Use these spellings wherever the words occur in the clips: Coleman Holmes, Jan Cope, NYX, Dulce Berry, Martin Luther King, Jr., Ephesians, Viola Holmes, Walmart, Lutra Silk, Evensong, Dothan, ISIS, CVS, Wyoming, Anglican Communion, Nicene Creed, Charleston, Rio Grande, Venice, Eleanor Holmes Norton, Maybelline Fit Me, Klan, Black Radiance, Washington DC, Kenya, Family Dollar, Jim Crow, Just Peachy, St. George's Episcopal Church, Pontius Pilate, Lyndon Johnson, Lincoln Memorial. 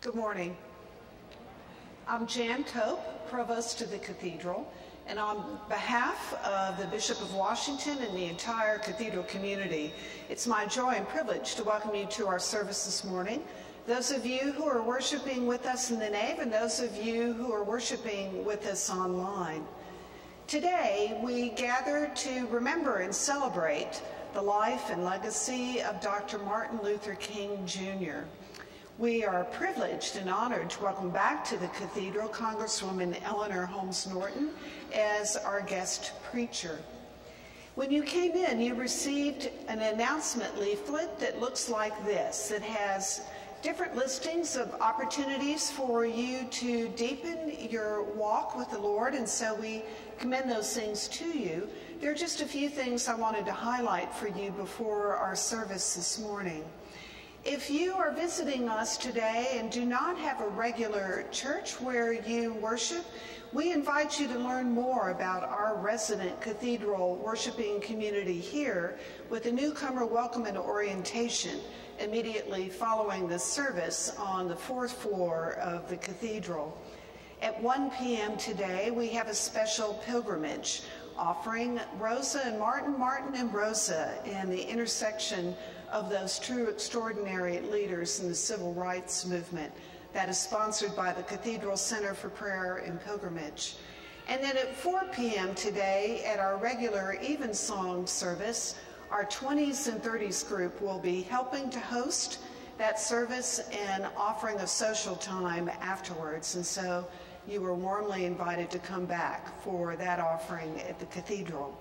Good morning. I'm Jan Cope, Provost of the Cathedral, and on behalf of the Bishop of Washington and the entire Cathedral community, it's my joy and privilege to welcome you to our service this morning. Those of you who are worshiping with us in the nave and those of you who are worshiping with us online. Today, we gather to remember and celebrate the life and legacy of Dr. Martin Luther King, Jr. We are privileged and honored to welcome back to the Cathedral Congresswoman Eleanor Holmes Norton as our guest preacher. When you came in, you received an announcement leaflet that looks like this. It has different listings of opportunities for you to deepen your walk with the Lord, and so we commend those things to you. There are just a few things I wanted to highlight for you before our service this morning. If you are visiting us today and do not have a regular church where you worship, we invite you to learn more about our resident cathedral worshiping community here with a newcomer welcome and orientation immediately following the service on the fourth floor of the cathedral. At 1 p.m. today, we have a special pilgrimage offering Martin and Rosa and the intersection of those true extraordinary leaders in the civil rights movement. That is sponsored by the Cathedral Center for Prayer and Pilgrimage. And then at 4 p.m. today, at our regular Evensong service, our 20s and 30s group will be helping to host that service and offering a social time afterwards. And so you were warmly invited to come back for that offering at the cathedral.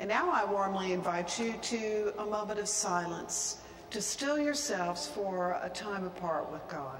And now I warmly invite you to a moment of silence to still yourselves for a time apart with God.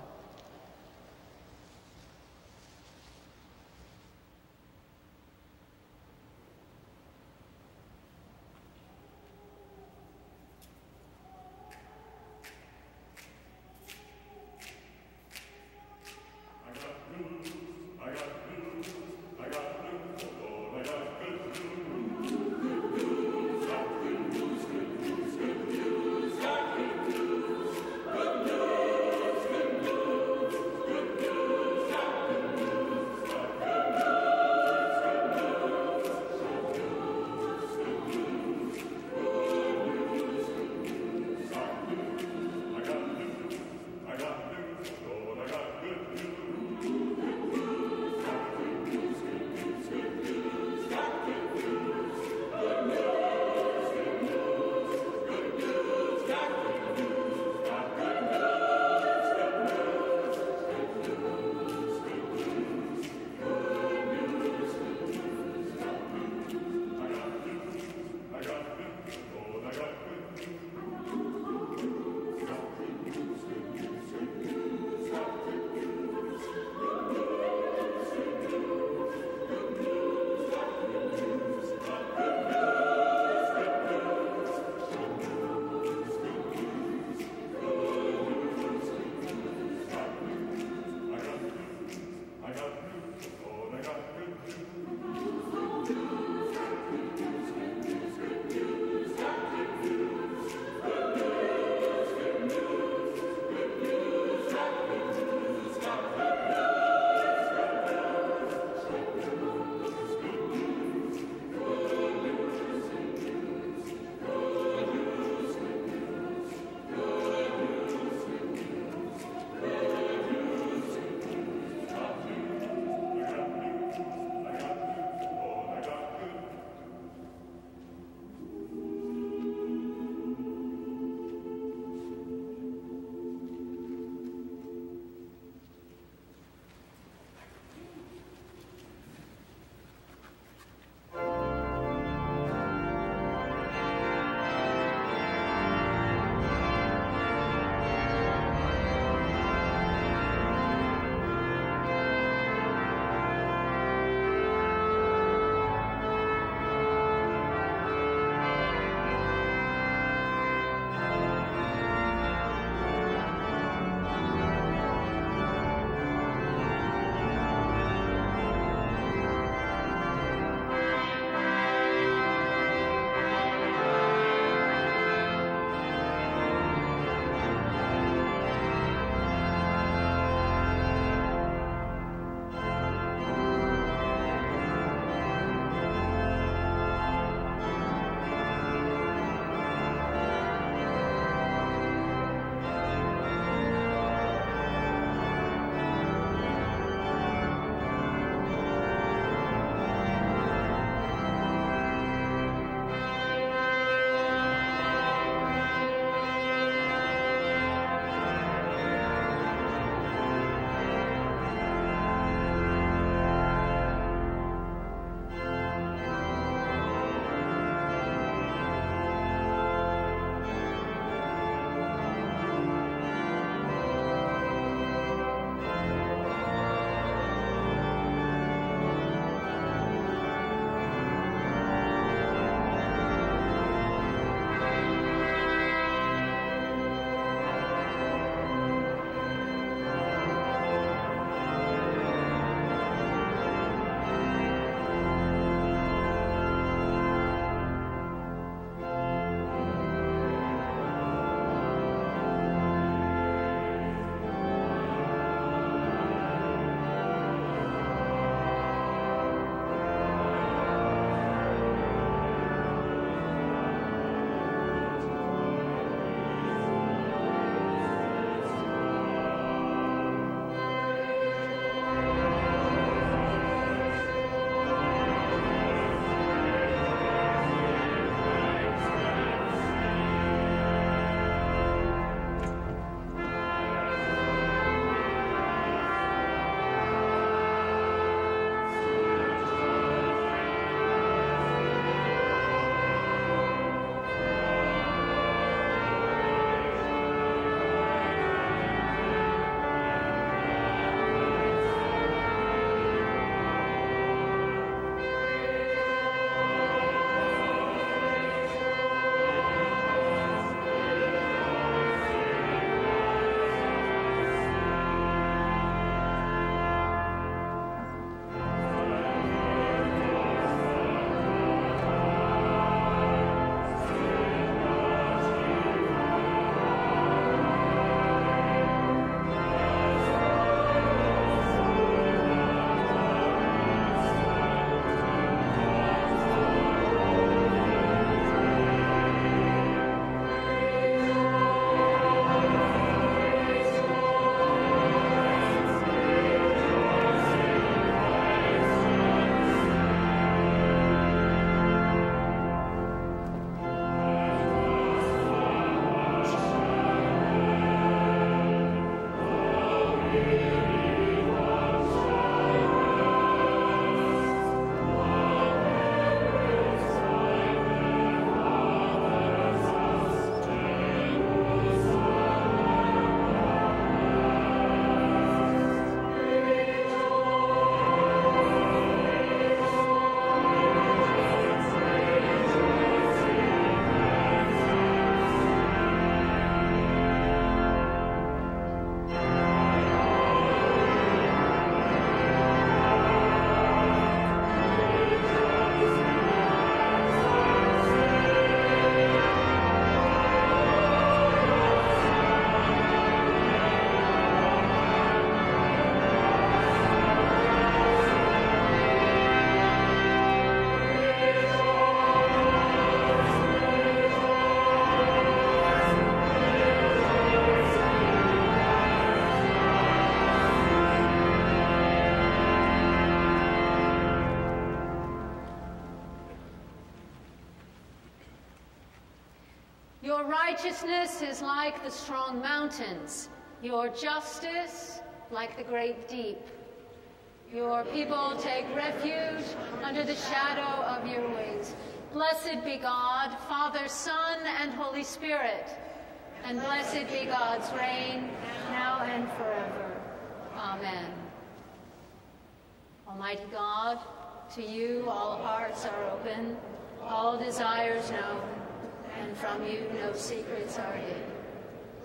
Your righteousness is like the strong mountains, your justice like the great deep. Your people take refuge under the shadow of your wings. Blessed be God, Father, Son, and Holy Spirit, and blessed be God's reign, now and forever. Amen. Almighty God, to you all hearts are open, all desires known, and from you no secrets are hidden.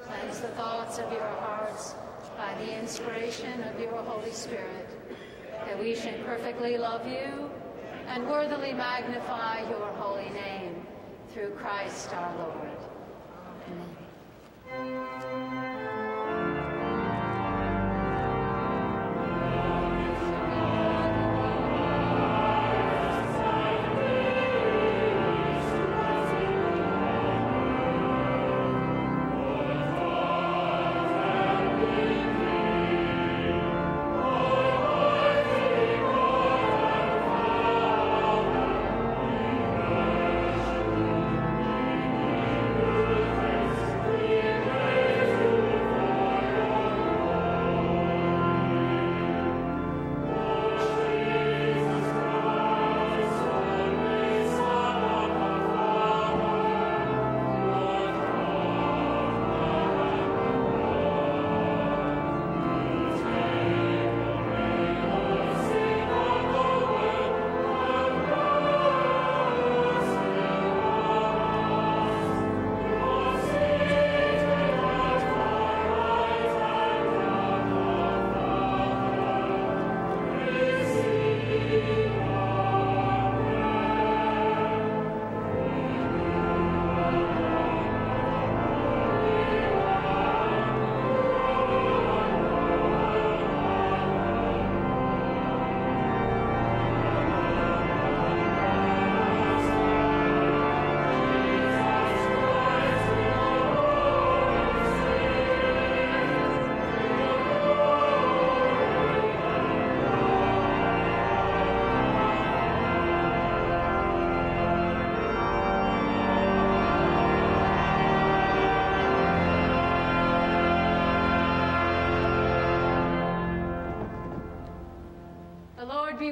Cleanse the thoughts of your hearts by the inspiration of your Holy Spirit, that we should perfectly love you and worthily magnify your holy name, through Christ our Lord. Amen.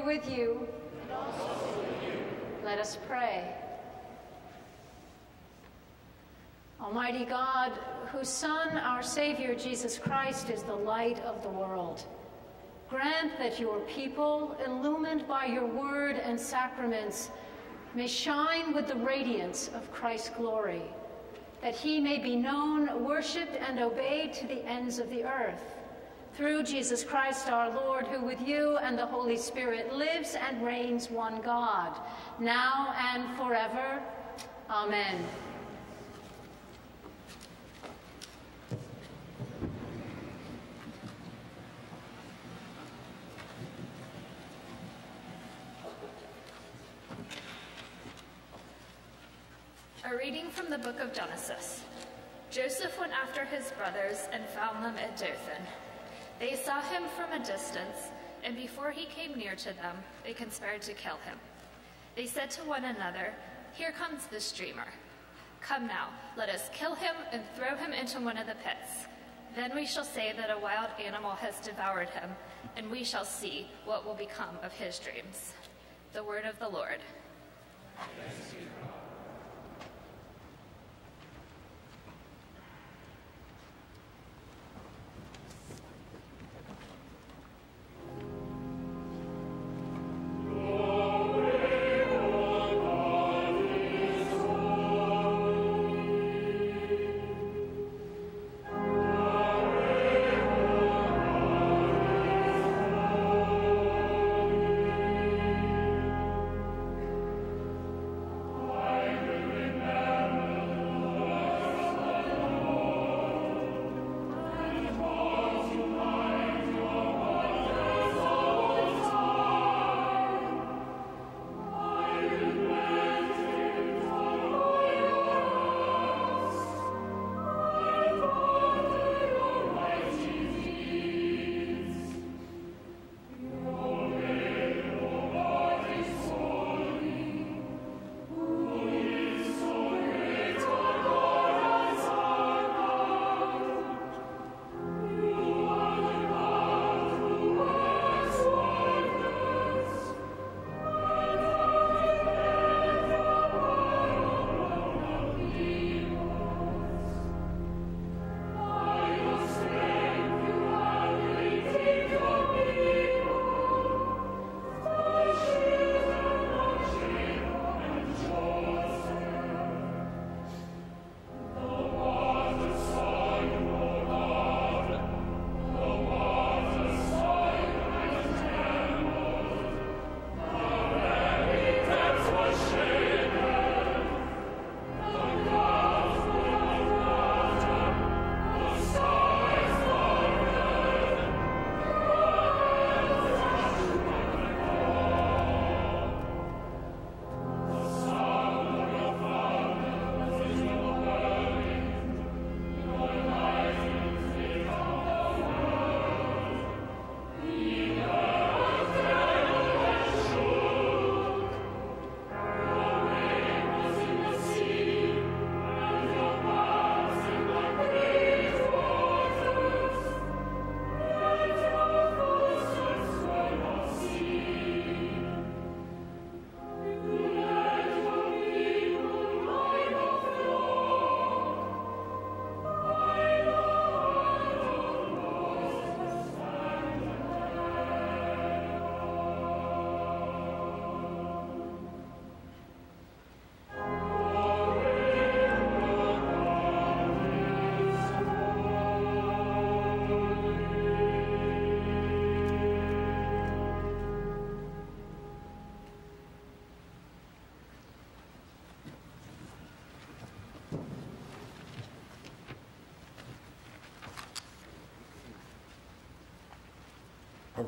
With you. And also with you. Let us pray. Almighty God, whose Son, our Savior Jesus Christ, is the light of the world, grant that your people, illumined by your word and sacraments, may shine with the radiance of Christ's glory, that he may be known, worshipped, and obeyed to the ends of the earth. Through Jesus Christ our Lord, who with you and the Holy Spirit lives and reigns one God, now and forever. Amen. A reading from the book of Genesis. Joseph went after his brothers and found them at Dothan. They saw him from a distance, and before he came near to them, they conspired to kill him. They said to one another, "Here comes this dreamer. Come now, let us kill him and throw him into one of the pits. Then we shall say that a wild animal has devoured him, and we shall see what will become of his dreams." The word of the Lord. Thanks be to God.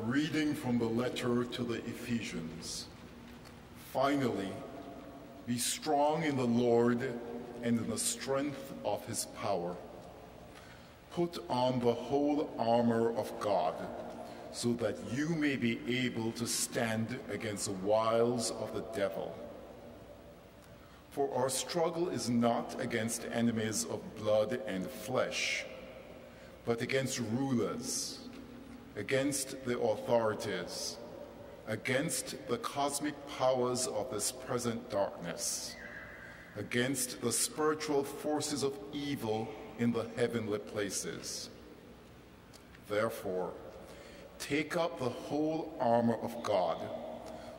reading from the letter to the Ephesians. Finally, be strong in the Lord and in the strength of his power. Put on the whole armor of God, so that you may be able to stand against the wiles of the devil. For our struggle is not against enemies of blood and flesh, but against rulers, against the authorities, against the cosmic powers of this present darkness, against the spiritual forces of evil in the heavenly places. Therefore, take up the whole armor of God,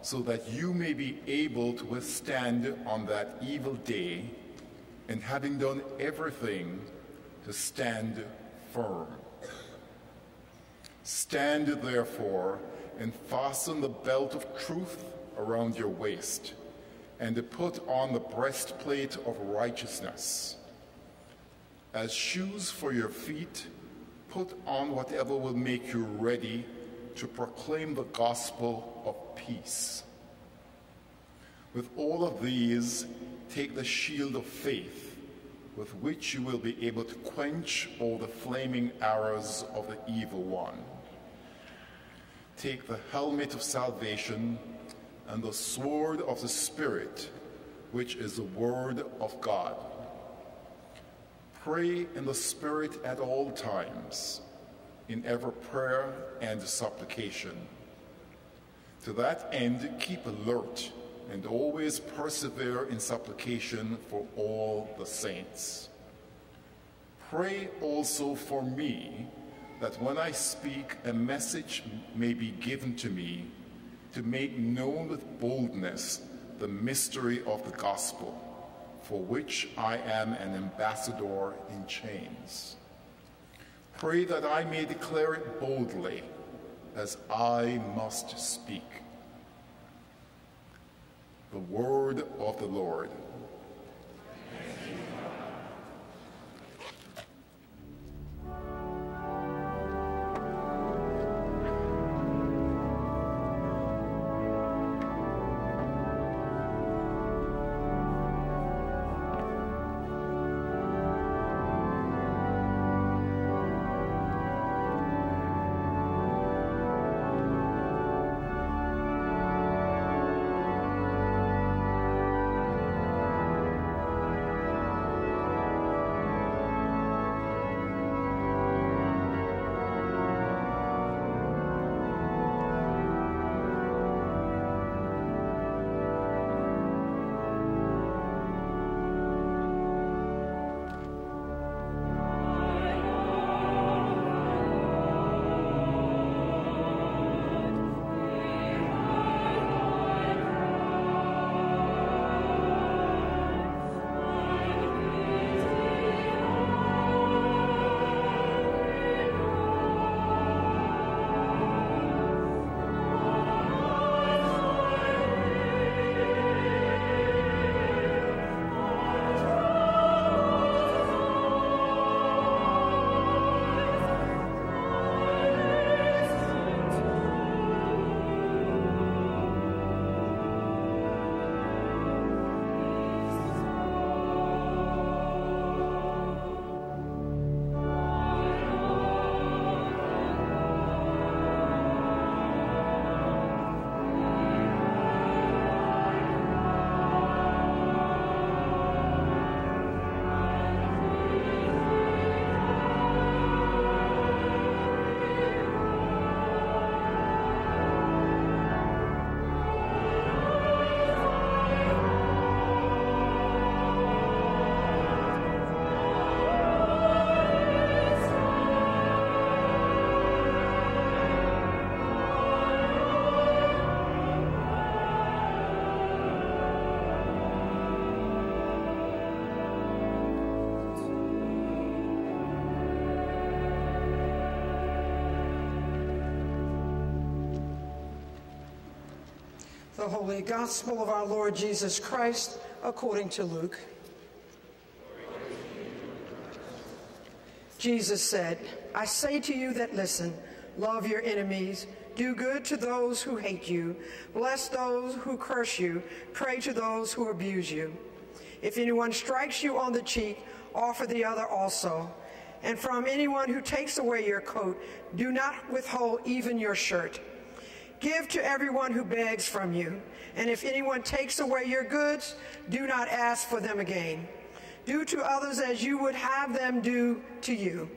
so that you may be able to withstand on that evil day, and having done everything, to stand firm. Stand therefore, and fasten the belt of truth around your waist, and to put on the breastplate of righteousness. As shoes for your feet, put on whatever will make you ready to proclaim the gospel of peace. With all of these, take the shield of faith, with which you will be able to quench all the flaming arrows of the evil one. Take the helmet of salvation and the sword of the Spirit, which is the word of God. Pray in the Spirit at all times, in every prayer and supplication. To that end, keep alert and always persevere in supplication for all the saints. Pray also for me, that when I speak, a message may be given to me to make known with boldness the mystery of the gospel, for which I am an ambassador in chains. Pray that I may declare it boldly, as I must speak. The word of the Lord. The Holy Gospel of our Lord Jesus Christ according to Luke. Jesus said, I say to you that listen, love your enemies, Do good to those who hate you. Bless those who curse you. Pray to those who abuse you. If anyone strikes you on the cheek, offer the other also. And from anyone who takes away your coat, do not withhold even your shirt. Give to everyone who begs from you. And if anyone takes away your goods, do not ask for them again. Do to others as you would have them do to you.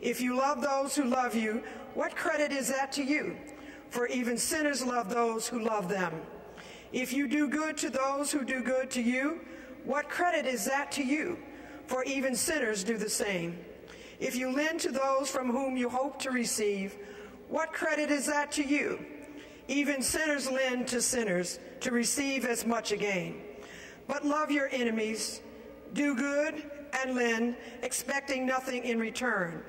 If you love those who love you, what credit is that to you? For even sinners love those who love them. If you do good to those who do good to you, what credit is that to you? For even sinners do the same. If you lend to those from whom you hope to receive, what credit is that to you? Even sinners lend to sinners to receive as much again. But love your enemies, do good and lend, expecting nothing in return.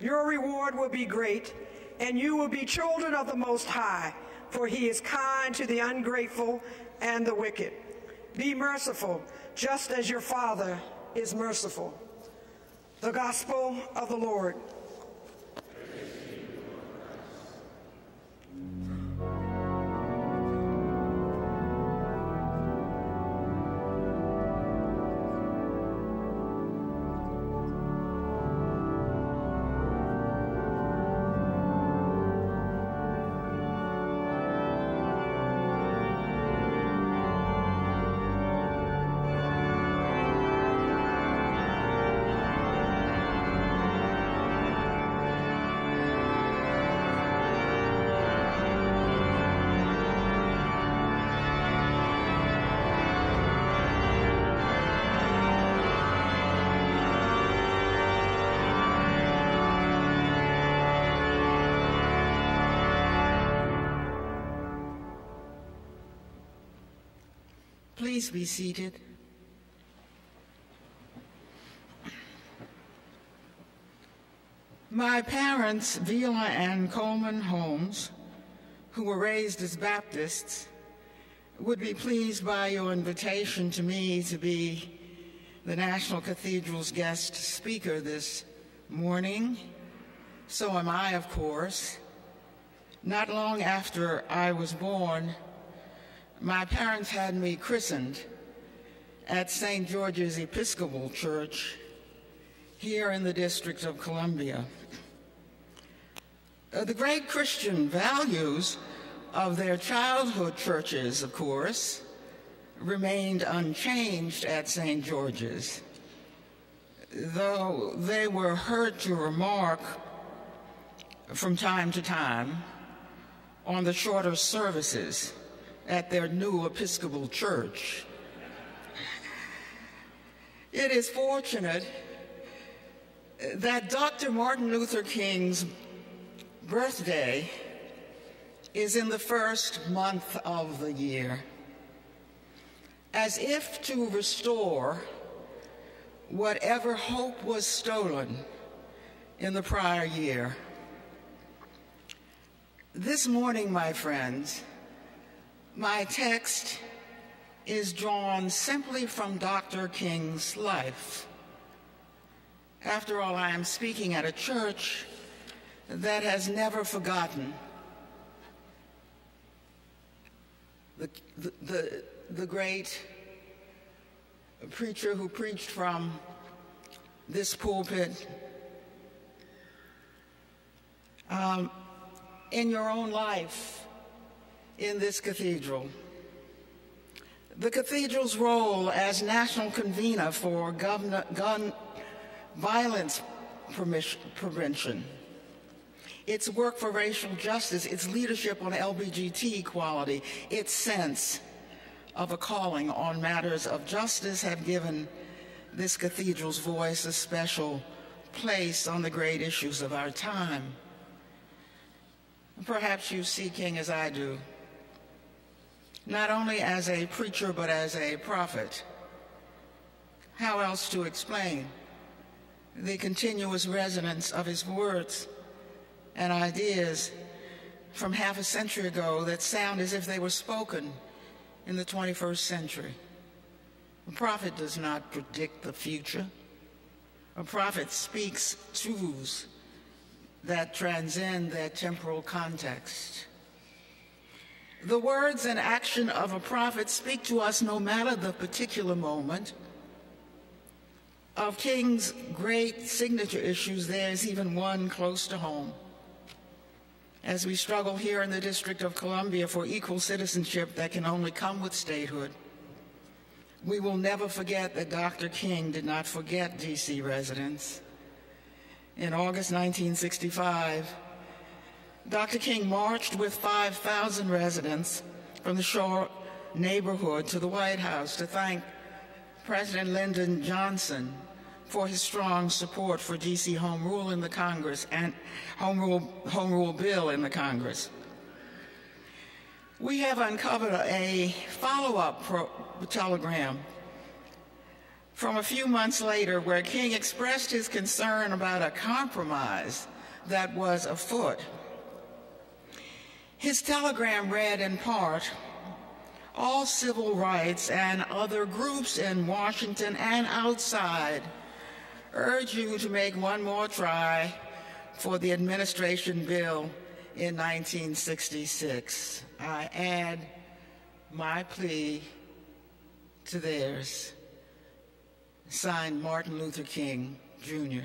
Your reward will be great, and you will be children of the Most High, for he is kind to the ungrateful and the wicked. Be merciful, just as your Father is merciful. The Gospel of the Lord. Please be seated. My parents, Viola and Coleman Holmes, who were raised as Baptists, would be pleased by your invitation to me to be the National Cathedral's guest speaker this morning. So am I, of course. Not long after I was born, my parents had me christened at St. George's Episcopal Church here in the District of Columbia. The great Christian values of their childhood churches, of course, remained unchanged at St. George's, though they were heard to remark from time to time on the shorter services at their new Episcopal Church. It is fortunate that Dr. Martin Luther King's birthday is in the first month of the year. As if to restore whatever hope was stolen in the prior year. This morning, my friends, my text is drawn simply from Dr. King's life. After all, I am speaking at a church that has never forgotten the great preacher who preached from this pulpit. In your own life, in this cathedral, the cathedral's role as national convener for gun violence prevention, its work for racial justice, its leadership on LGBT equality, its sense of a calling on matters of justice have given this cathedral's voice a special place on the great issues of our time. Perhaps you see King as I do, not only as a preacher, but as a prophet. How else to explain the continuous resonance of his words and ideas from half a century ago that sound as if they were spoken in the 21st century? A prophet does not predict the future. A prophet speaks, chooses that transcend their temporal context. The words and action of a prophet speak to us no matter the particular moment. Of King's great signature issues, there is even one close to home. As we struggle here in the District of Columbia for equal citizenship that can only come with statehood, we will never forget that Dr. King did not forget DC residents. In August 1965, Dr. King marched with 5,000 residents from the Shore neighborhood to the White House to thank President Lyndon Johnson for his strong support for DC home rule in the Congress and home rule bill in the Congress. We have uncovered a follow-up telegram from a few months later where King expressed his concern about a compromise that was afoot. His telegram read in part, all civil rights and other groups in Washington and outside urge you to make one more try for the administration bill in 1966. I add my plea to theirs. Signed, Martin Luther King, Jr.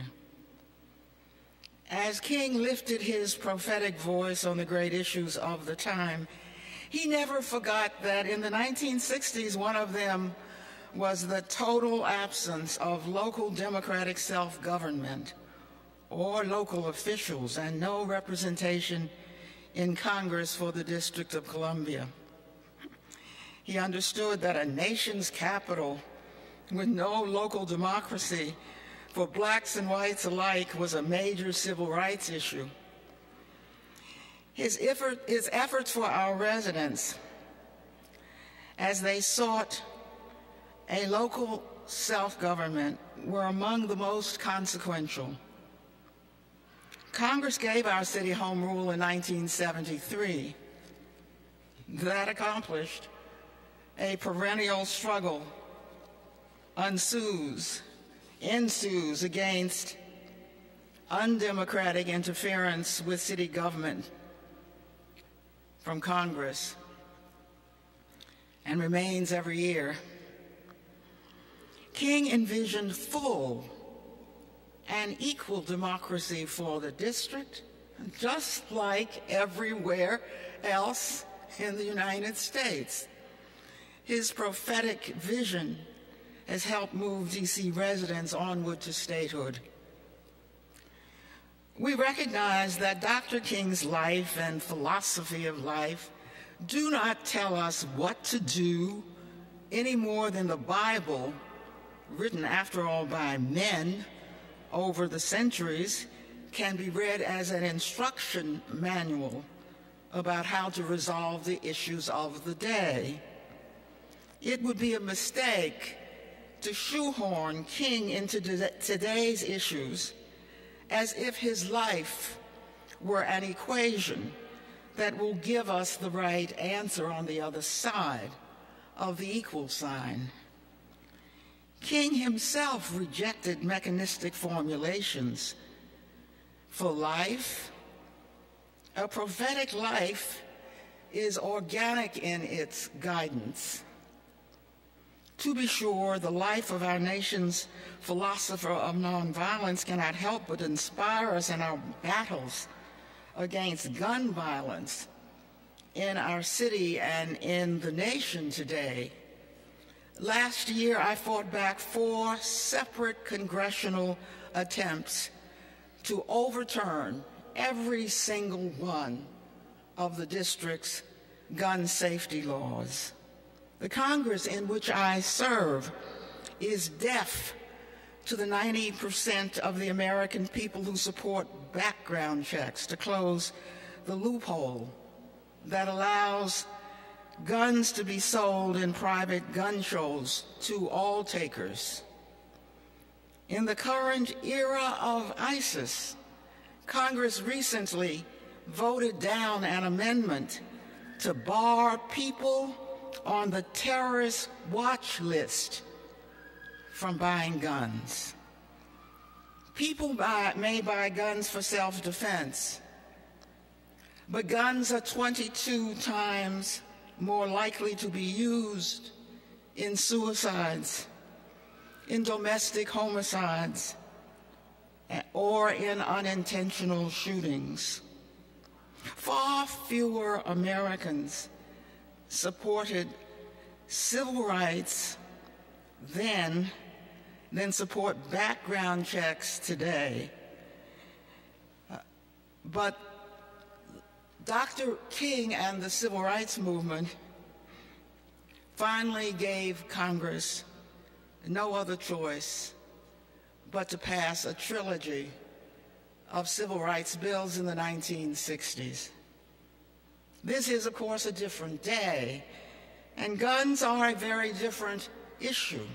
As King lifted his prophetic voice on the great issues of the time, he never forgot that in the 1960s, one of them was the total absence of local democratic self-government or local officials and no representation in Congress for the District of Columbia. He understood that a nation's capital with no local democracy for blacks and whites alike was a major civil rights issue. His efforts for our residents as they sought a local self-government were among the most consequential. Congress gave our city home rule in 1973. That accomplished a perennial struggle ensues against undemocratic interference with city government from Congress and remains every year. King envisioned full and equal democracy for the district, just like everywhere else in the United States. His prophetic vision has helped move DC residents onward to statehood. We recognize that Dr. King's life and philosophy of life do not tell us what to do any more than the Bible, written after all by men over the centuries, can be read as an instruction manual about how to resolve the issues of the day. It would be a mistake to shoehorn King into today's issues as if his life were an equation that will give us the right answer on the other side of the equal sign. King himself rejected mechanistic formulations for life. A prophetic life is organic in its guidance. To be sure, the life of our nation's philosopher of nonviolence cannot help but inspire us in our battles against gun violence in our city and in the nation today. Last year, I fought back 4 separate congressional attempts to overturn every single one of the district's gun safety laws. The Congress in which I serve is deaf to the 90% of the American people who support background checks to close the loophole that allows guns to be sold in private gun shows to all takers. In the current era of ISIS, Congress recently voted down an amendment to bar people on the terrorist watch list from buying guns. People may buy guns for self-defense, but guns are 22 times more likely to be used in suicides, in domestic homicides, or in unintentional shootings. Far fewer Americans supported civil rights then than support background checks today. But Dr. King and the civil rights movement finally gave Congress no other choice but to pass a trilogy of civil rights bills in the 1960s. This is, of course, a different day, and guns are a very different issue.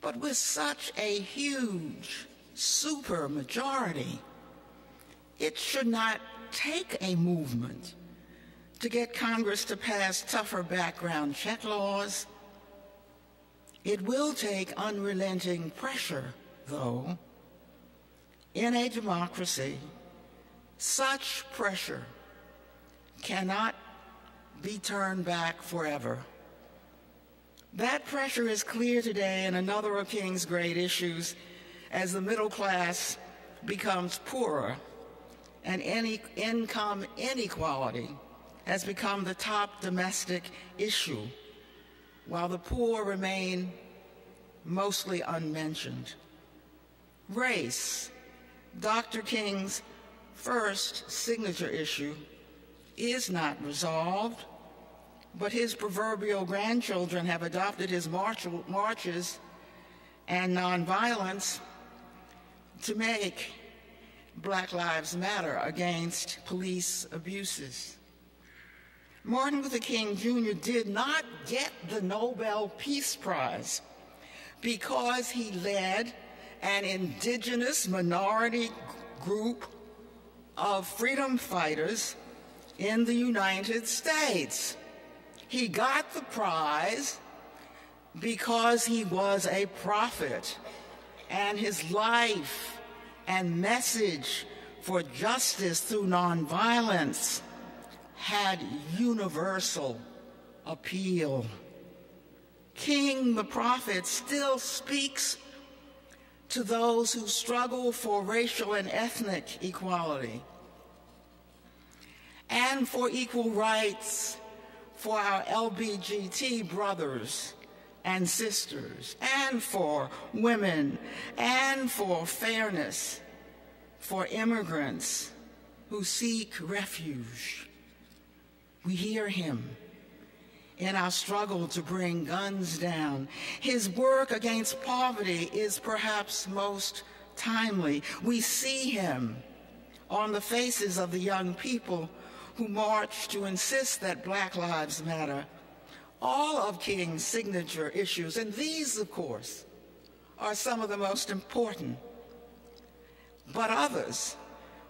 But with such a huge super majority, it should not take a movement to get Congress to pass tougher background check laws. It will take unrelenting pressure, though. In a democracy, such pressure cannot be turned back forever. That pressure is clear today in another of King's great issues, as the middle class becomes poorer and any income inequality has become the top domestic issue, while the poor remain mostly unmentioned. Race, Dr. King's first signature issue, is not resolved, but his proverbial grandchildren have adopted his marches and nonviolence to make Black Lives Matter against police abuses. Martin Luther King, Jr. did not get the Nobel Peace Prize because he led an indigenous minority group of freedom fighters in the United States. He got the prize because he was a prophet, and his life and message for justice through nonviolence had universal appeal. King the prophet still speaks to those who struggle for racial and ethnic equality and for equal rights for our LGBT brothers and sisters, and for women, and for fairness, for immigrants who seek refuge. We hear him in our struggle to bring guns down. His work against poverty is perhaps most timely. We see him on the faces of the young people who march to insist that Black Lives Matter. All of King's signature issues, and these, of course, are some of the most important, but others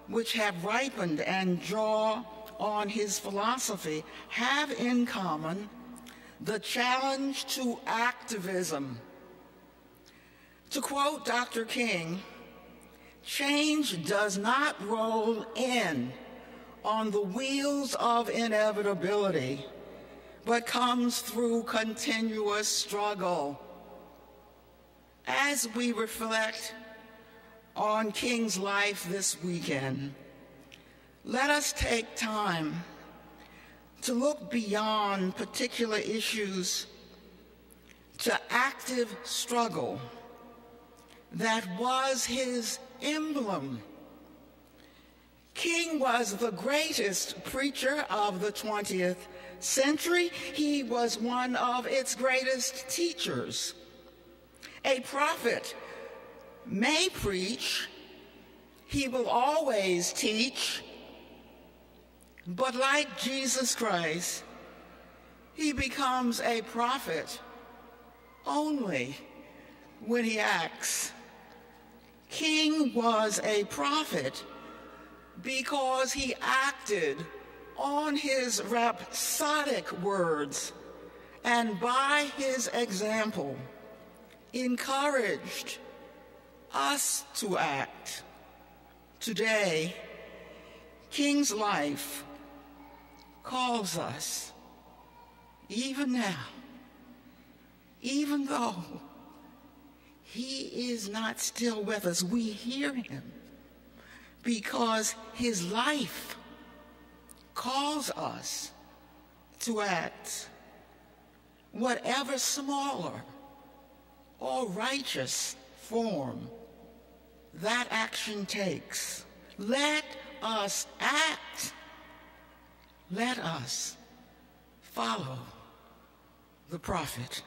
which have ripened and draw on his philosophy have in common the challenge to activism. To quote Dr. King, change does not roll in on the wheels of inevitability, but comes through continuous struggle. As we reflect on King's life this weekend, let us take time to look beyond particular issues to active struggle that was his emblem. King was the greatest preacher of the 20th century. He was one of its greatest teachers. A prophet may preach, he will always teach, but like Jesus Christ, he becomes a prophet only when he acts. King was a prophet because he acted on his rhapsodic words and by his example encouraged us to act. Today, King's life calls us, even now, even though he is not still with us, we hear him, because his life calls us to act, whatever smaller or righteous form that action takes. Let us act. Let us follow the prophet.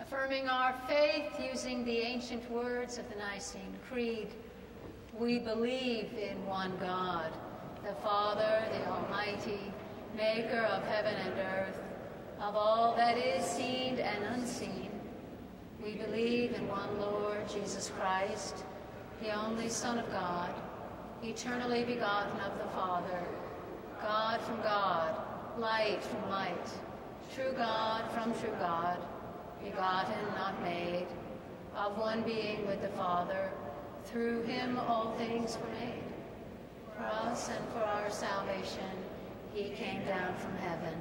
Affirming our faith using the ancient words of the Nicene Creed, we believe in one God, the Father, the Almighty, maker of heaven and earth, of all that is seen and unseen. We believe in one Lord, Jesus Christ, the only Son of God, eternally begotten of the Father, God from God, light from light, true God from true God, begotten, not made, of one being with the Father. Through him all things were made. For us and for our salvation, he came down from heaven,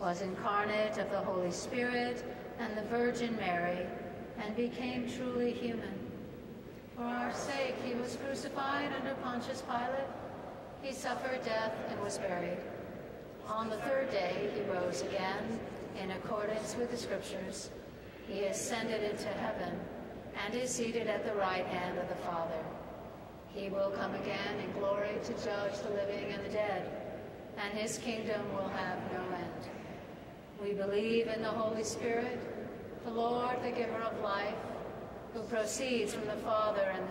was incarnate of the Holy Spirit and the Virgin Mary, and became truly human. For our sake, he was crucified under Pontius Pilate. He suffered death and was buried. On the third day, he rose again, in accordance with the scriptures. He ascended into heaven and is seated at the right hand of the Father. He will come again in glory to judge the living and the dead, and his kingdom will have no end. We believe in the Holy Spirit, the Lord, the giver of life, who proceeds from the Father and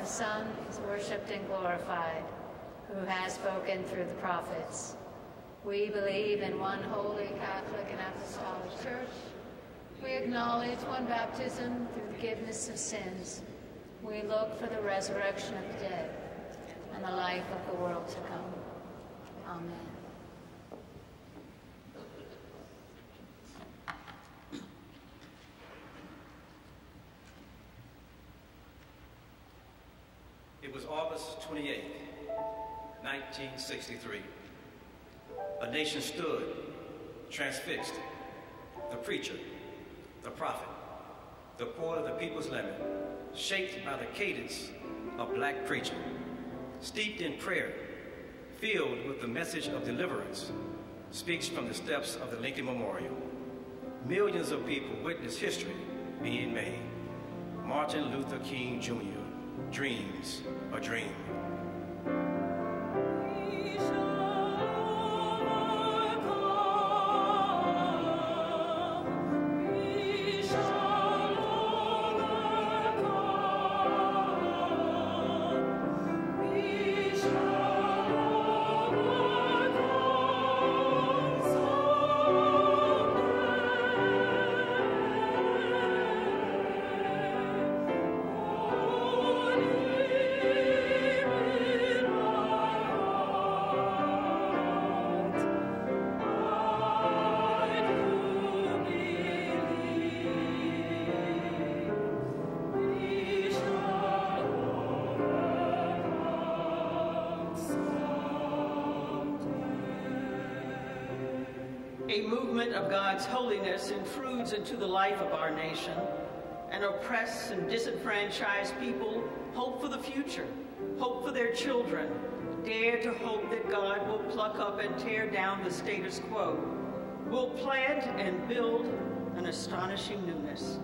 the Son is worshipped and glorified, who has spoken through the prophets. We believe in one holy Catholic and Apostolic Church. We acknowledge one baptism through forgiveness of sins. We look for the resurrection of the dead and the life of the world to come. Amen. It was August 28, 1963. A nation stood, transfixed. The preacher, the prophet, the poet of the people's lemon, shaped by the cadence of black preaching, steeped in prayer, filled with the message of deliverance, speaks from the steps of the Lincoln Memorial. Millions of people witnessed history being made. Martin Luther King, Jr. dreams a dream. a movement of God's holiness intrudes into the life of our nation and oppressed and disenfranchised people hope for the future, hope for their children, dare to hope that God will pluck up and tear down the status quo, will plant and build an astonishing newness.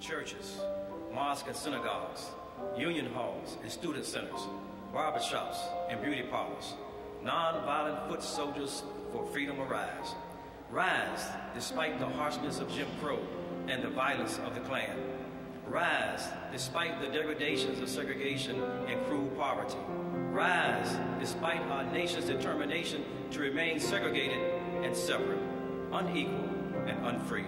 Churches, mosques and synagogues, union halls and student centers, barbershops and beauty parlors, non-violent foot soldiers for freedom arise. Rise despite the harshness of Jim Crow and the violence of the Klan. Rise despite the degradations of segregation and cruel poverty. Rise despite our nation's determination to remain segregated and separate, unequal and unfree.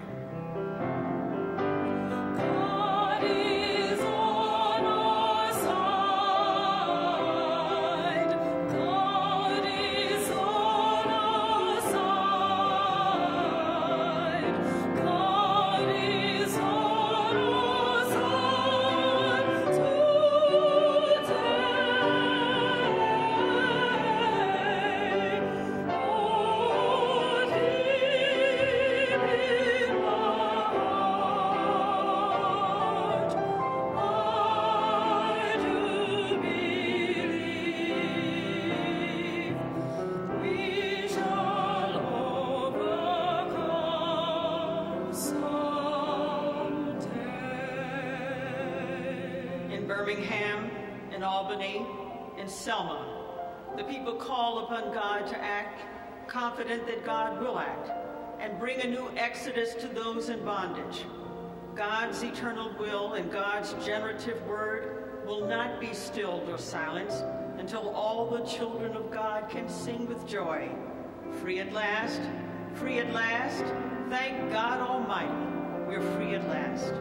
Confident that God will act and bring a new exodus to those in bondage. God's eternal will and God's generative word will not be stilled or silenced until all the children of God can sing with joy. Free at last, free at last. Thank God Almighty, we're free at last.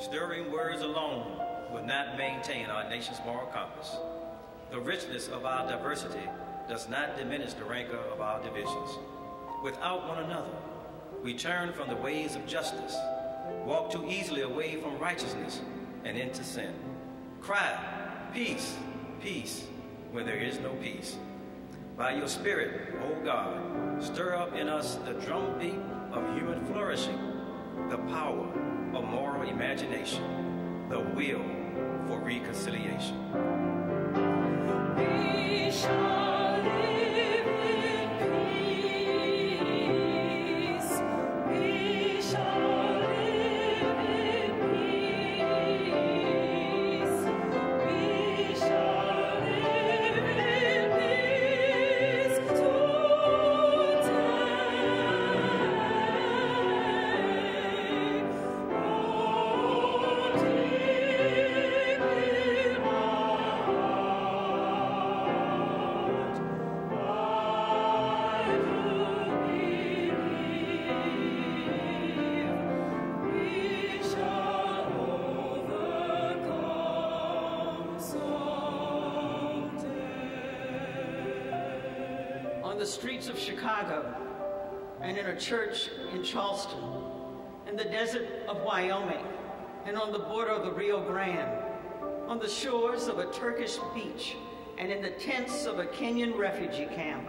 Stirring words alone will not maintain our nation's moral compass. The richness of our diversity does not diminish the rancor of our divisions. Without one another, we turn from the ways of justice, walk too easily away from righteousness and into sin. Cry, peace, peace, when there is no peace. By your Spirit, O God, stir up in us the drumbeat of human flourishing, the power of moral imagination, the will for reconciliation. We shall live in peace. We shall live in peace. We shall live in peace today. Deep in my heart. on the streets of Chicago and in a church in Charleston, in the desert of Wyoming, and on the border of the Rio Grande, on the shores of a Turkish beach, and in the tents of a Kenyan refugee camp.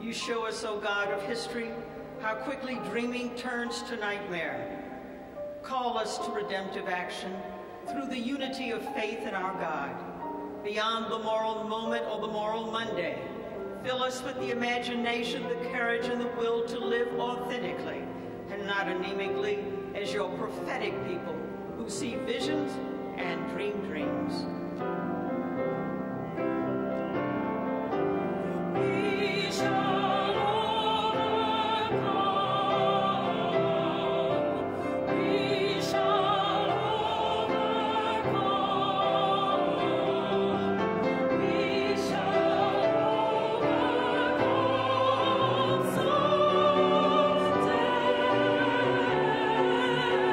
You show us, O God of history, how quickly dreaming turns to nightmare. Call us to redemptive action through the unity of faith in our God. Beyond the moral moment or the moral Monday, fill us with the imagination, the courage, and the will to live authentically and not anemically as your prophetic people who see visions and dream dreams. We shall overcome. We shall overcome. We shall overcome someday. Oh, deep in my heart,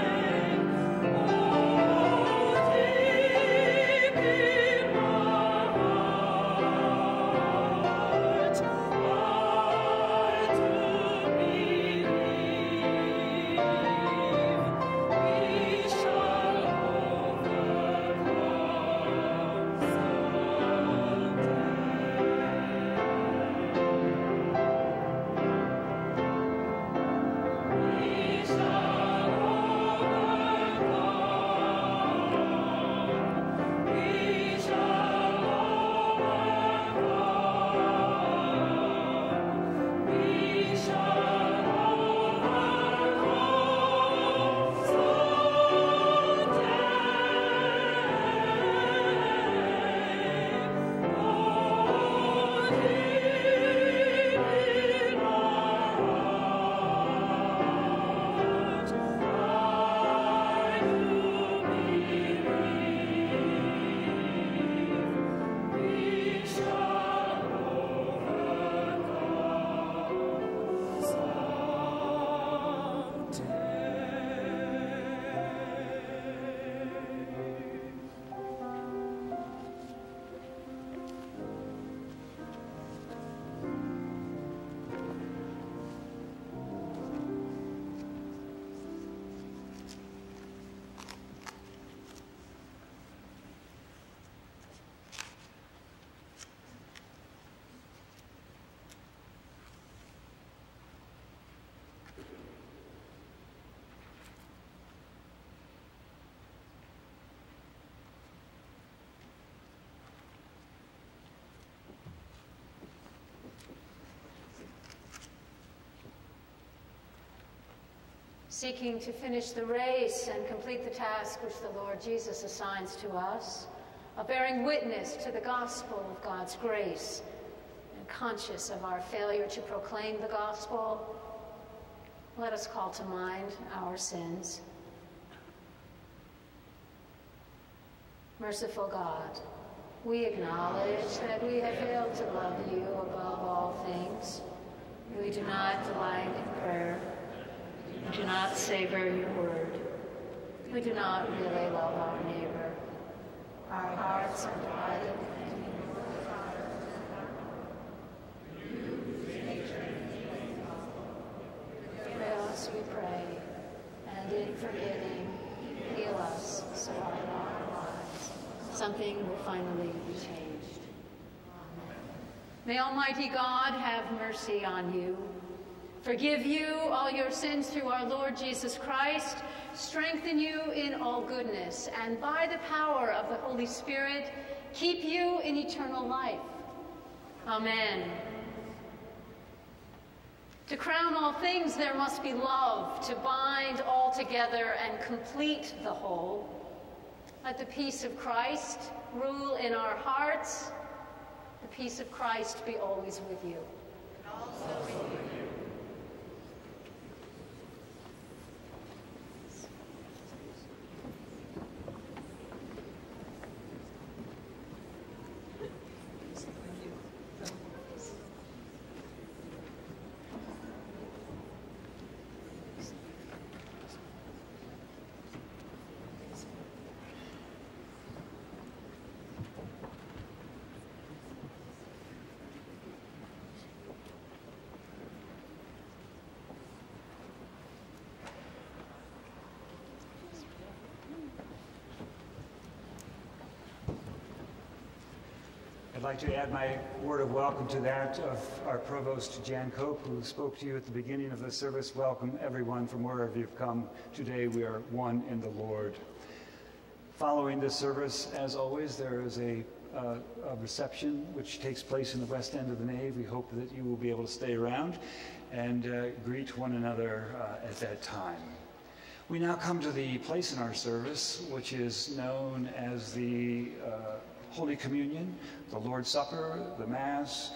I do believe we shall overcome someday. We shall overcome. We shall overcome. We shall overcome someday. Oh, deep in my heart, I do believe we shall overcome someday. Seeking to finish the race and complete the task which the Lord Jesus assigns to us, of bearing witness to the gospel of God's grace, and conscious of our failure to proclaim the gospel, let us call to mind our sins. Merciful God, we acknowledge that we have failed to love you above all things. We do not delight in prayer. We do not savor your word. We do not really love our neighbor. Our hearts are divided. Forgive us, we pray, and in forgiving, heal us so our lives, something will finally be changed. Amen. May Almighty God have mercy on you, forgive you all your sins through our Lord Jesus Christ, strengthen you in all goodness, and by the power of the Holy Spirit, keep you in eternal life. Amen. To crown all things, there must be love to bind all together and complete the whole. Let the peace of Christ rule in our hearts. The peace of Christ be always with you. And also with you. I'd like to add my word of welcome to that of our Provost, Jan Cope, who spoke to you at the beginning of the service. Welcome, everyone, from wherever you've come. Today we are one in the Lord. Following this service, as always, there is a reception which takes place in the west end of the nave. We hope that you will be able to stay around and greet one another at that time. We now come to the place in our service which is known as the Holy Communion, the Lord's Supper, the Mass,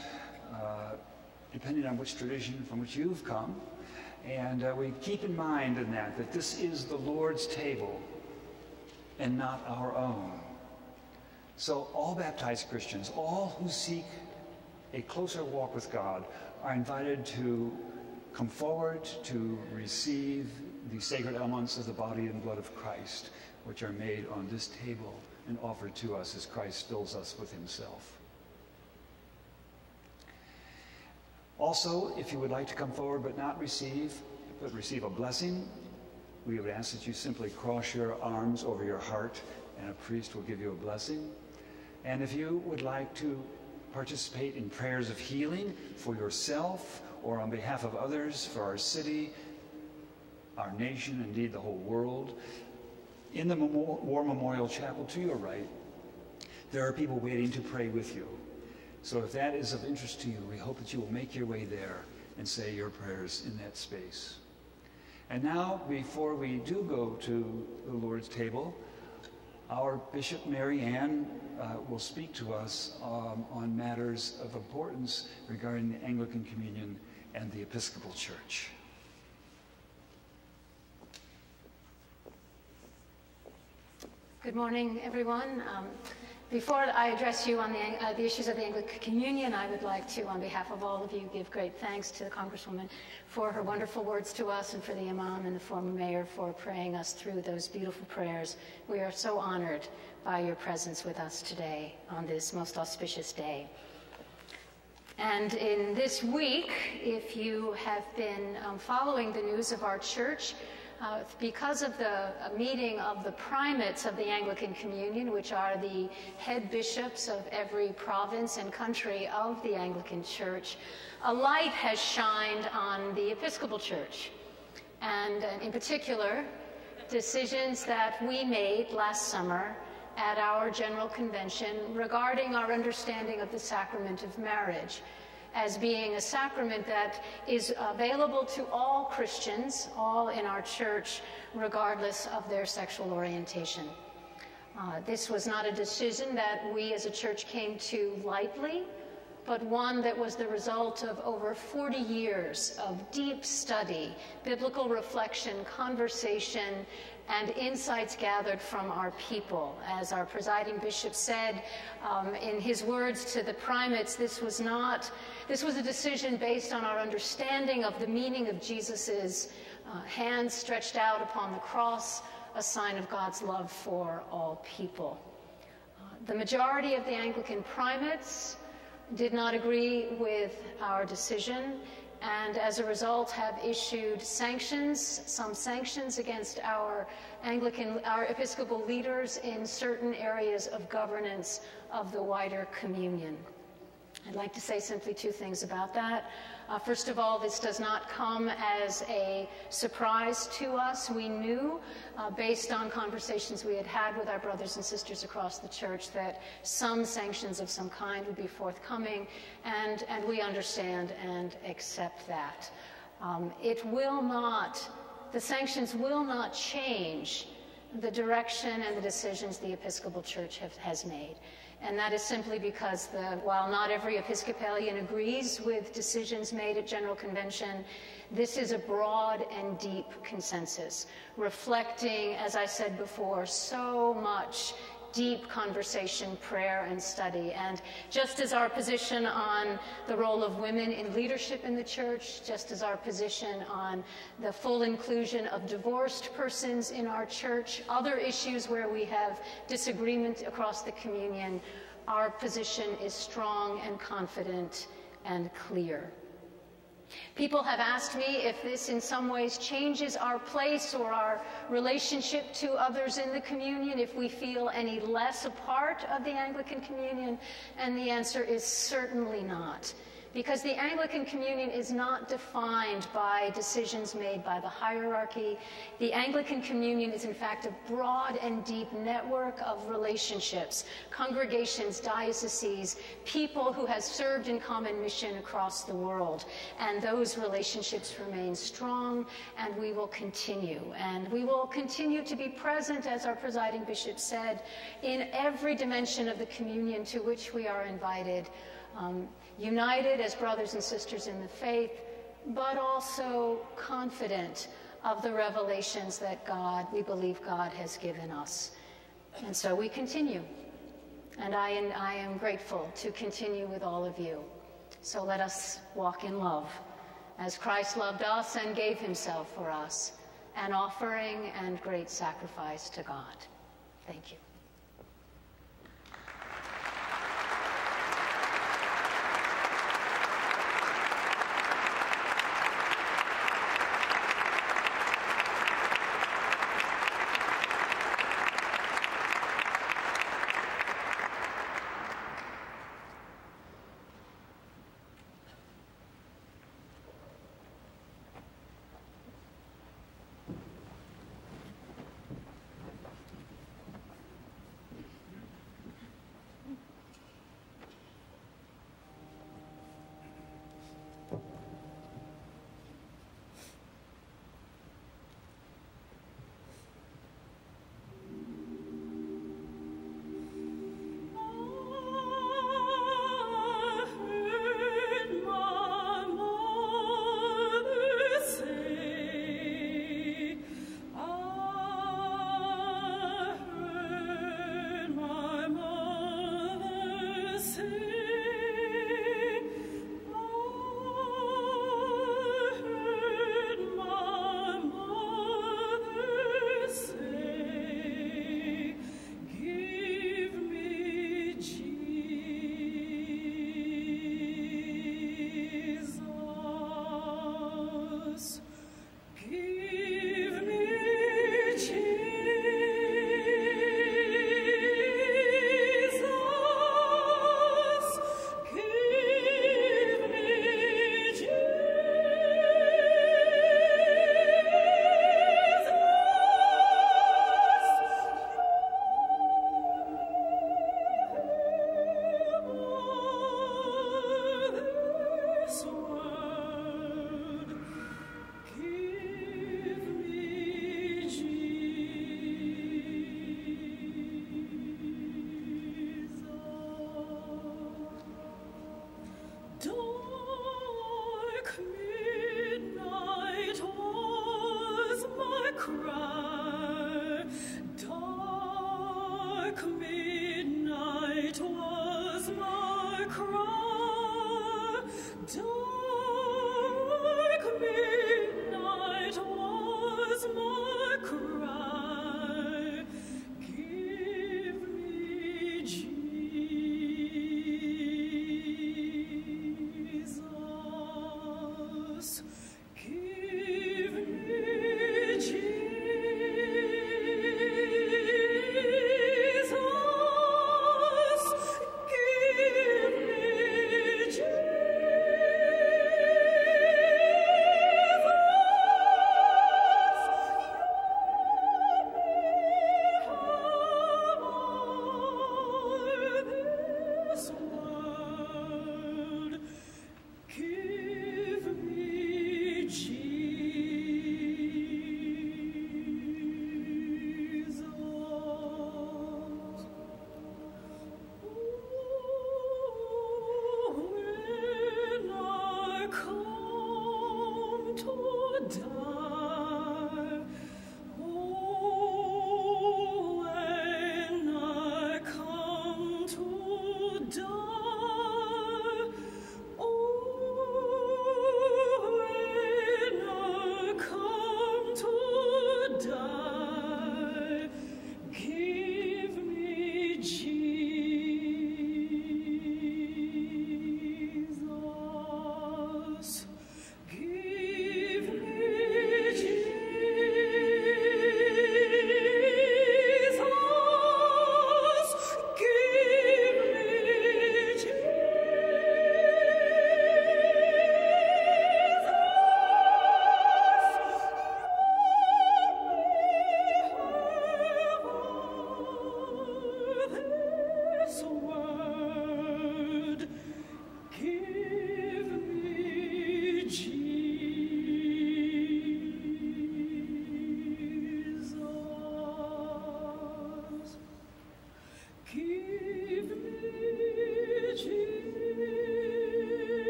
depending on which tradition from which you've come. And we keep in mind in that this is the Lord's table and not our own. So all baptized Christians, all who seek a closer walk with God, are invited to come forward to receive the sacred elements of the body and blood of Christ, which are made on this table and offered to us as Christ fills us with himself. Also, if you would like to come forward but receive a blessing, we would ask that you simply cross your arms over your heart and a priest will give you a blessing. And if you would like to participate in prayers of healing for yourself or on behalf of others, for our city, our nation, indeed the whole world, in the War Memorial Chapel to your right, there are people waiting to pray with you. So if that is of interest to you, we hope that you will make your way there and say your prayers in that space. And now, before we do go to the Lord's table, our Bishop Mariann will speak to us on matters of importance regarding the Anglican Communion and the Episcopal Church. Good morning, everyone. Before I address you on the issues of the Anglican Communion, I would like to, on behalf of all of you, give great thanks to the Congresswoman for her wonderful words to us and for the Imam and the former mayor for praying us through those beautiful prayers. We are so honored by your presence with us today on this most auspicious day. And in this week, if you have been following the news of our church, because of the meeting of the primates of the Anglican Communion, which are the head bishops of every province and country of the Anglican Church, a light has shined on the Episcopal Church, and in particular, decisions that we made last summer at our General Convention regarding our understanding of the sacrament of marriage as being a sacrament that is available to all Christians, all in our church, regardless of their sexual orientation. This was not a decision that we as a church came to lightly, but one that was the result of over 40 years of deep study, biblical reflection, conversation, and insights gathered from our people. As our presiding bishop said in his words to the primates, this was a decision based on our understanding of the meaning of Jesus's hands stretched out upon the cross, a sign of God's love for all people. The majority of the Anglican primates did not agree with our decision, and as a result have issued sanctions, some sanctions against our Episcopal leaders in certain areas of governance of the wider communion. I'd like to say simply two things about that. First of all, this does not come as a surprise to us. We knew, based on conversations we had had with our brothers and sisters across the church, that some sanctions of some kind would be forthcoming, and we understand and accept that. The sanctions will not change the direction and the decisions the Episcopal Church has made. And that is simply because while not every Episcopalian agrees with decisions made at General Convention, this is a broad and deep consensus, reflecting, as I said before, so much deep conversation, prayer, and study. And just as our position on the role of women in leadership in the church, just as our position on the full inclusion of divorced persons in our church, other issues where we have disagreement across the communion, our position is strong and confident and clear. People have asked me if this in some ways changes our place or our relationship to others in the communion, if we feel any less a part of the Anglican communion, and the answer is certainly not. Because the Anglican communion is not defined by decisions made by the hierarchy. The Anglican communion is, in fact, a broad and deep network of relationships, congregations, dioceses, people who have served in common mission across the world. And those relationships remain strong, and we will continue. And we will continue to be present, as our presiding bishop said, in every dimension of the communion to which we are invited. United as brothers and sisters in the faith, but also confident of the revelations that God, we believe God has given us. And so we continue. And I am grateful to continue with all of you. So let us walk in love as Christ loved us and gave himself for us, an offering and great sacrifice to God. Thank you.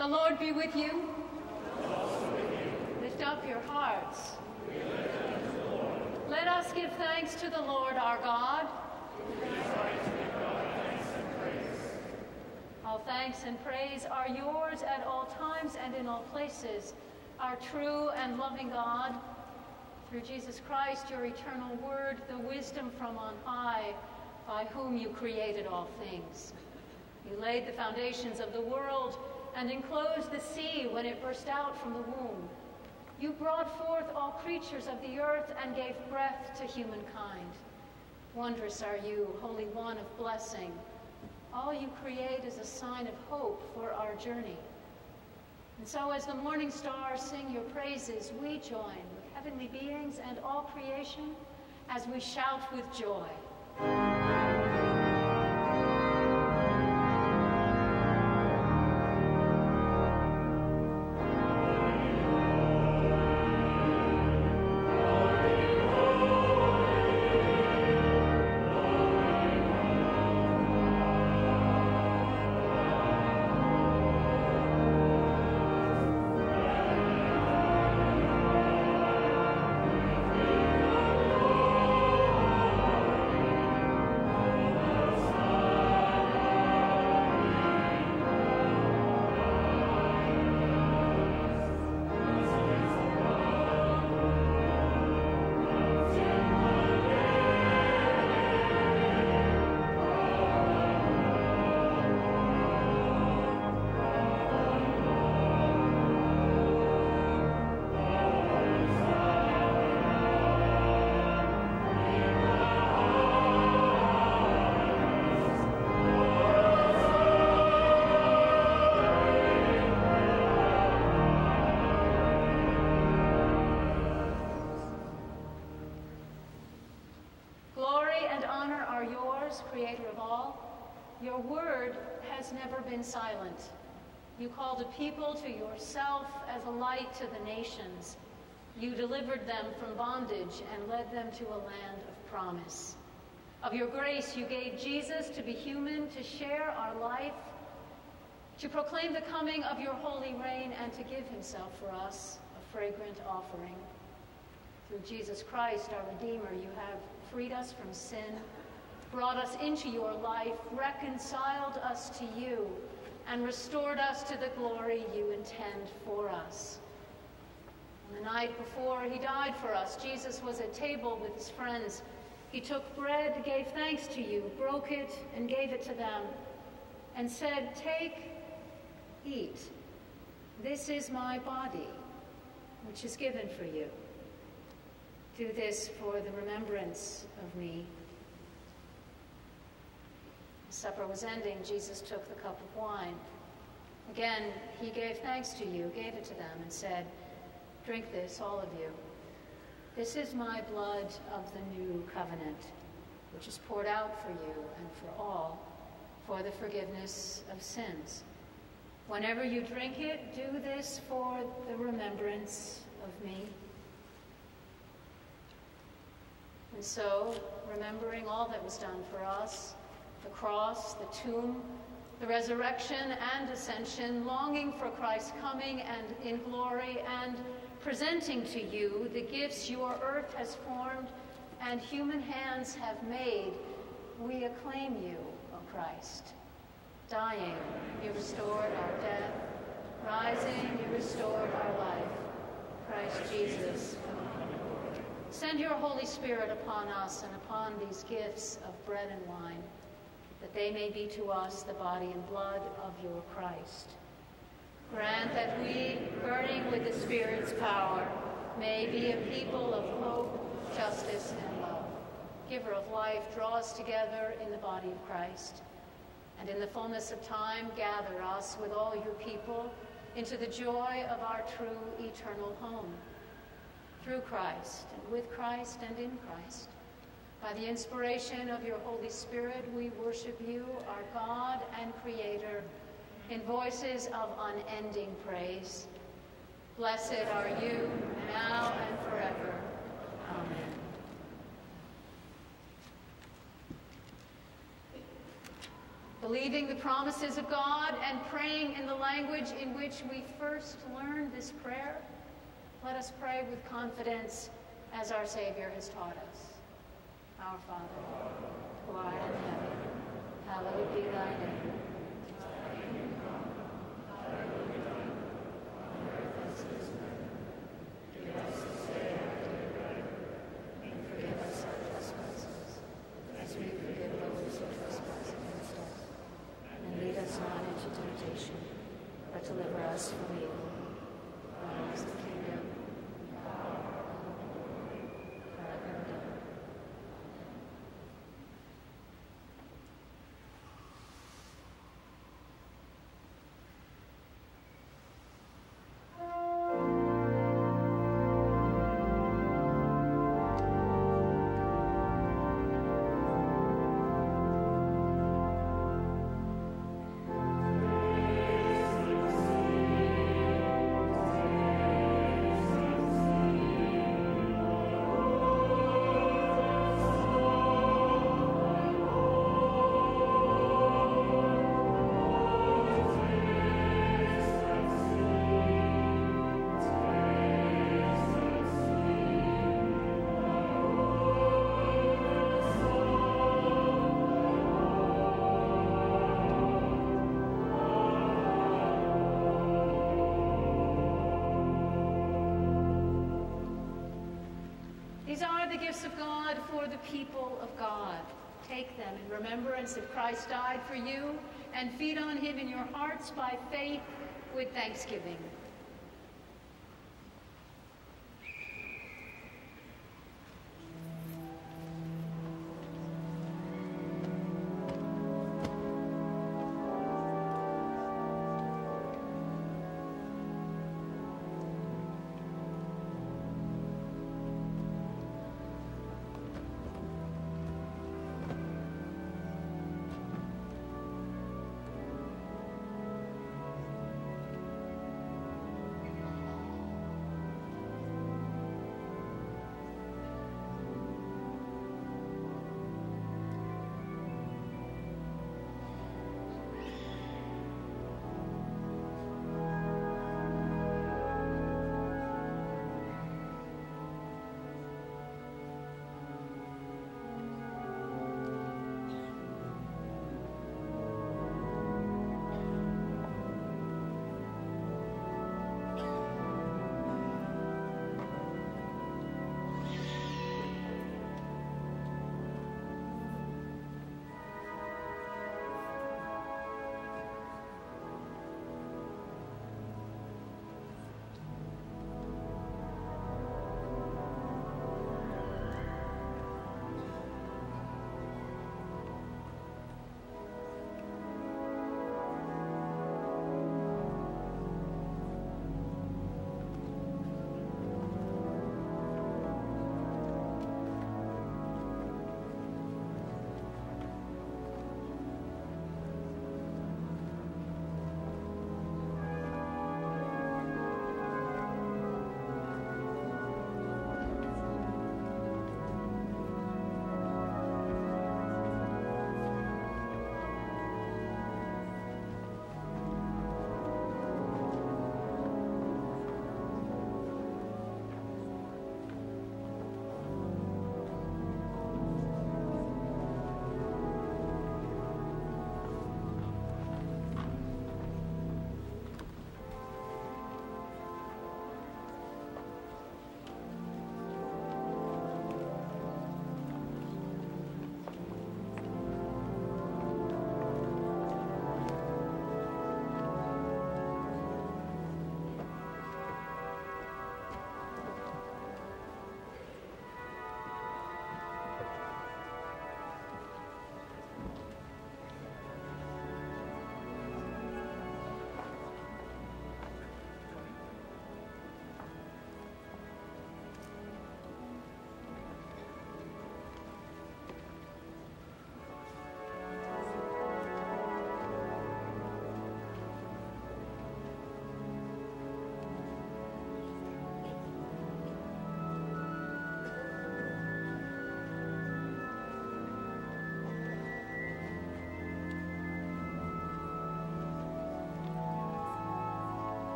The Lord be with you. And also with you. Lift up your hearts. We lift up to the Lord. Let us give thanks to the Lord our God. All thanks and praise are yours at all times and in all places, our true and loving God. Through Jesus Christ, your eternal word, the wisdom from on high, by whom you created all things. You laid the foundations of the world and enclosed the sea when it burst out from the womb. You brought forth all creatures of the earth and gave breath to humankind. Wondrous are you, Holy One of blessing. All you create is a sign of hope for our journey. And so as the morning stars sing your praises, we join with heavenly beings and all creation as we shout with joy. Your word has never been silent. You called a people to yourself as a light to the nations. You delivered them from bondage and led them to a land of promise. Of your grace, you gave Jesus to be human, to share our life, to proclaim the coming of your holy reign, and to give himself for us, a fragrant offering. Through Jesus Christ, our Redeemer, you have freed us from sin, brought us into your life, reconciled us to you, and restored us to the glory you intend for us. On the night before he died for us, Jesus was at table with his friends. He took bread, gave thanks to you, broke it, and gave it to them, and said, "Take, eat. This is my body, which is given for you. Do this for the remembrance of me." Supper was ending, Jesus took the cup of wine. Again, he gave thanks to you, gave it to them, and said, "Drink this, all of you. This is my blood of the new covenant, which is poured out for you and for all, for the forgiveness of sins. Whenever you drink it, do this for the remembrance of me." And so, remembering all that was done for us, the cross, the tomb, the resurrection and ascension, longing for Christ's coming and in glory, and presenting to you the gifts your earth has formed and human hands have made, we acclaim you, O Christ. Dying, you restored our death. Rising, you restored our life. Christ Jesus, send your Holy Spirit upon us and upon these gifts of bread and wine, that they may be to us the body and blood of your Christ. Grant that we, burning with the Spirit's power, may be a people of hope, justice, and love. Giver of life, draw us together in the body of Christ, and in the fullness of time, gather us with all your people into the joy of our true eternal home. Through Christ, and with Christ, and in Christ, by the inspiration of your Holy Spirit, we worship you, our God and Creator, in voices of unending praise. Blessed are you, now and forever. Amen. The believing the promises of God and praying in the language in which we first learned this prayer, let us pray with confidence as our Savior has taught us. Our Father, who art in heaven, hallowed be thy name. Thy kingdom come, thy will be done, on earth as it is in heaven. Give us this day our daily bread, and forgive us our trespasses, as we forgive those who trespass against us. And lead us not into temptation, but deliver us from evil. Thine is the kingdom, the power, and the glory, forever and ever. These are the gifts of God for the people of God. Take them in remembrance that Christ died for you, and feed on him in your hearts by faith with thanksgiving.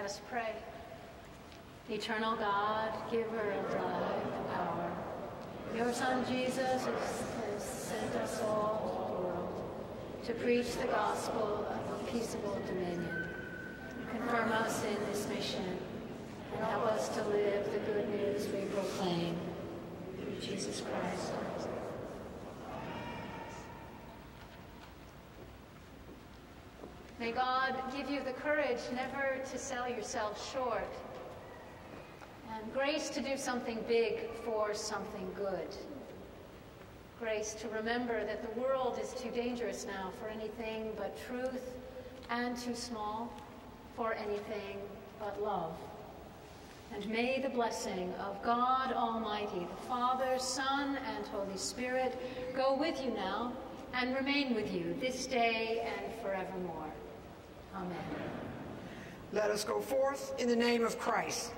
Let us pray. Eternal God, giver of life and power, your Son Jesus has sent us all to the world to preach the gospel of a peaceable dominion. Confirm us in this mission and help us to live the good news we proclaim through Jesus Christ. May God give you the courage never to sell yourself short, and grace to do something big for something good. Grace to remember that the world is too dangerous now for anything but truth, and too small for anything but love. And may the blessing of God Almighty, the Father, Son, and Holy Spirit go with you now and remain with you this day and forevermore. Amen. Let us go forth in the name of Christ.